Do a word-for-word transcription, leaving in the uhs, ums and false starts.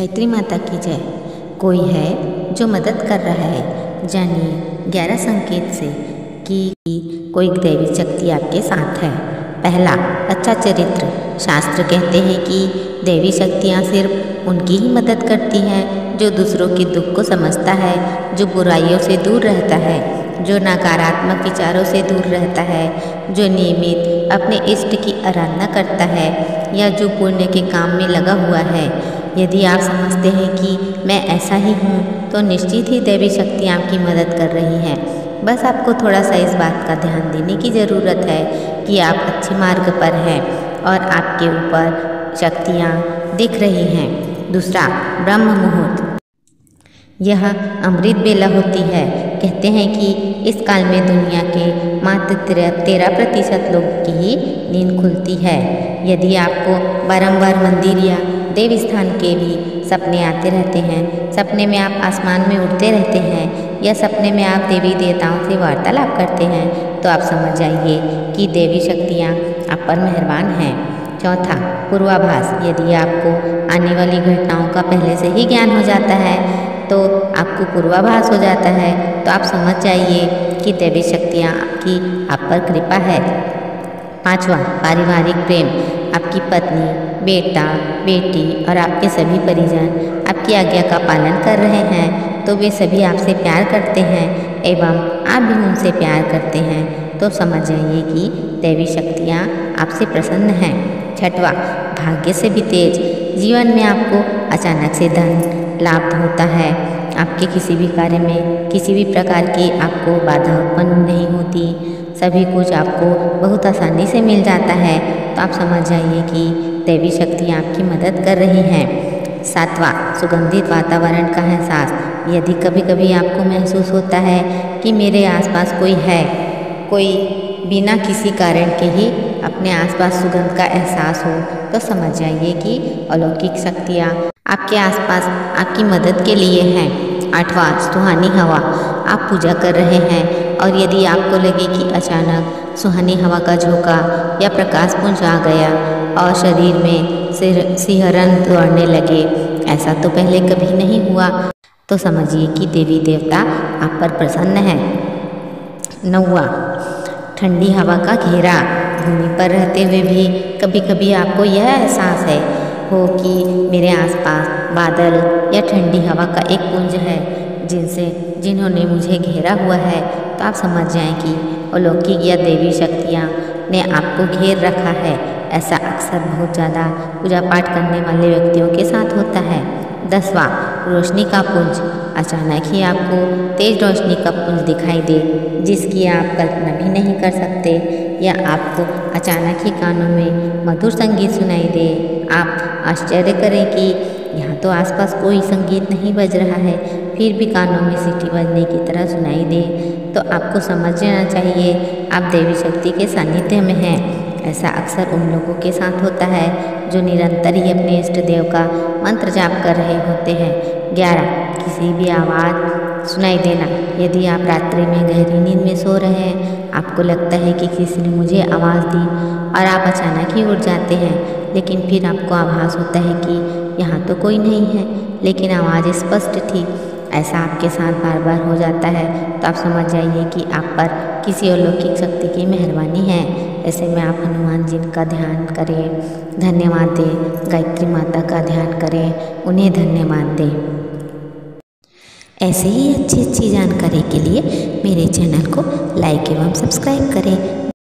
गायत्री माता की जय। कोई है जो मदद कर रहा है, जानिए ग्यारह संकेत से कि कोई दैवीय शक्ति आपके साथ है। पहला, अच्छा चरित्र। शास्त्र कहते हैं कि दैवीय शक्तियाँ सिर्फ उनकी ही मदद करती हैं जो दूसरों के दुख को समझता है, जो बुराइयों से दूर रहता है, जो नकारात्मक विचारों से दूर रहता है, जो नियमित अपने इष्ट की आराधना करता है या जो पुण्य के काम में लगा हुआ है। यदि आप समझते हैं कि मैं ऐसा ही हूँ तो निश्चित ही दैवी शक्ति आपकी मदद कर रही है। बस आपको थोड़ा सा इस बात का ध्यान देने की ज़रूरत है कि आप अच्छे मार्ग पर हैं और आपके ऊपर शक्तियाँ दिख रही हैं। दूसरा, ब्रह्म मुहूर्त। यह अमृत बेला होती है। कहते हैं कि इस काल में दुनिया के मात्र तेरह प्रतिशत लोगों की ही नींद खुलती है। यदि आपको बारंबार मंदिर या देव स्थान के भी सपने आते रहते हैं, सपने में आप आसमान में उड़ते रहते हैं या सपने में आप देवी देवताओं से वार्तालाप करते हैं, तो आप समझ जाइए कि देवी शक्तियाँ आप पर मेहरबान हैं। चौथा, पूर्वाभास। यदि आपको आने वाली घटनाओं का पहले से ही ज्ञान हो जाता है तो आपको पूर्वाभास हो जाता है, तो आप समझ जाइए कि दैवी शक्तियाँ आपकी आप पर कृपा है। पांचवा, पारिवारिक प्रेम। आपकी पत्नी, बेटा, बेटी और आपके सभी परिजन आपकी आज्ञा का पालन कर रहे हैं, तो वे सभी आपसे प्यार करते हैं एवं आप भी उनसे प्यार करते हैं, तो समझ जाइए कि दैवी शक्तियाँ आपसे प्रसन्न हैं। छठवा, भाग्य से भी तेज। जीवन में आपको अचानक से धन लाभ होता है। आपके किसी भी कार्य में किसी भी प्रकार की आपको बाधा उत्पन्न नहीं होती, सभी कुछ आपको बहुत आसानी से मिल जाता है, तो आप समझ जाइए कि दैवी शक्तियाँ आपकी मदद कर रही हैं। सातवां, सुगंधित वातावरण का एहसास। यदि कभी कभी आपको महसूस होता है कि मेरे आसपास कोई है, कोई बिना किसी कारण के ही अपने आसपास सुगंध का एहसास हो, तो समझ जाइए कि अलौकिक शक्तियाँ आपके आसपास आपकी मदद के लिए हैं। आठवां, सुहानी हवा। आप पूजा कर रहे हैं और यदि आपको लगे कि अचानक सुहानी हवा का झोंका या प्रकाश पुंज आ गया और शरीर में सिहरन दौड़ने लगे, ऐसा तो पहले कभी नहीं हुआ, तो समझिए कि देवी देवता आप पर प्रसन्न हैं। नौवां, ठंडी हवा का घेरा। भूमि पर रहते हुए भी कभी कभी आपको यह एहसास है हो कि मेरे आसपास बादल या ठंडी हवा का एक पुंज है जिनसे जिन्होंने मुझे घेरा हुआ है, तो आप समझ जाएं कि अलौकिक या देवी शक्तियाँ ने आपको घेर रखा है। ऐसा अक्सर बहुत ज़्यादा पूजा पाठ करने वाले व्यक्तियों के साथ होता है। दसवां, रोशनी का पुंज। अचानक ही आपको तेज रोशनी का पुंज दिखाई दे जिसकी आप कल्पना भी नहीं कर सकते, या आपको अचानक ही कानों में मधुर संगीत सुनाई दे, आप आश्चर्य करें कि यहाँ तो आसपास कोई संगीत नहीं बज रहा है, फिर भी कानों में सीटी बजने की तरह सुनाई दे, तो आपको समझ जाना चाहिए आप देवी शक्ति के सानिध्य में हैं। ऐसा अक्सर उन लोगों के साथ होता है जो निरंतर ही अपने इष्ट देव का मंत्र जाप कर रहे होते हैं। ग्यारह, किसी भी आवाज़ सुनाई देना। यदि आप रात्रि में गहरी नींद में सो रहे हैं, आपको लगता है कि किसी ने मुझे आवाज़ दी और आप अचानक ही उठ जाते हैं, लेकिन फिर आपको आभास होता है कि यहाँ तो कोई नहीं है लेकिन आवाज़ स्पष्ट थी। ऐसा आपके साथ बार बार हो जाता है, तो आप समझ जाइए कि आप पर किसी अलौकिक शक्ति की मेहरबानी है। ऐसे में आप हनुमान जी का ध्यान करें, धन्यवाद दें, गायत्री माता का ध्यान करें, उन्हें धन्यवाद दें। ऐसे ही अच्छी अच्छी जानकारी के लिए मेरे चैनल को लाइक एवं सब्सक्राइब करें।